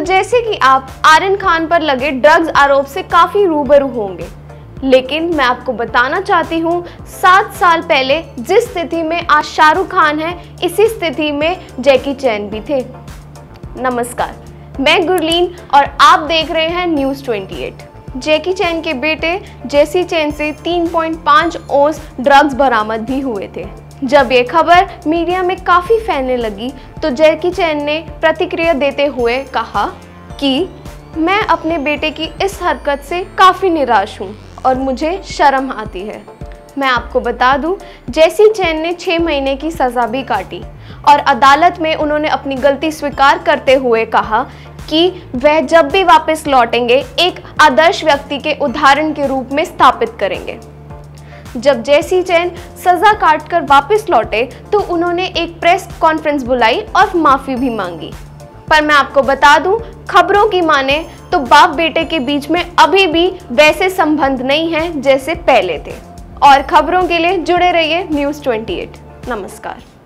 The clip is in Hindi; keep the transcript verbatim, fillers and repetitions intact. तो जैसे कि आप आर्यन खान पर लगे ड्रग्स आरोप से काफ़ी रूबरू होंगे, लेकिन मैं आपको बताना चाहती हूँ सात साल पहले जिस स्थिति में आज शाहरुख़ खान हैं, इसी स्थिति में जैकी चैन भी थे। नमस्कार, मैं गुरलीन और आप देख रहे हैं न्यूज़ अट्ठाईस। जैकी चैन के बेटे जेसी चैन से तीन पॉइंट पाँच ओस ड्रग्स बरामद भी हुए थे। जब ये खबर मीडिया में काफ़ी फैलने लगी तो जैकी चैन ने प्रतिक्रिया देते हुए कहा कि मैं अपने बेटे की इस हरकत से काफ़ी निराश हूँ और मुझे शर्म आती है। मैं आपको बता दूं, जेसी चैन ने छः महीने की सज़ा भी काटी और अदालत में उन्होंने अपनी गलती स्वीकार करते हुए कहा कि वह जब भी वापस लौटेंगे एक आदर्श व्यक्ति के उदाहरण के रूप में स्थापित करेंगे। जब जेसी चैन सज़ा काटकर वापस लौटे तो उन्होंने एक प्रेस कॉन्फ्रेंस बुलाई और माफ़ी भी मांगी। पर मैं आपको बता दूं, खबरों की माने तो बाप बेटे के बीच में अभी भी वैसे संबंध नहीं हैं जैसे पहले थे। और खबरों के लिए जुड़े रहिए न्यूज़ अट्ठाईस। नमस्कार।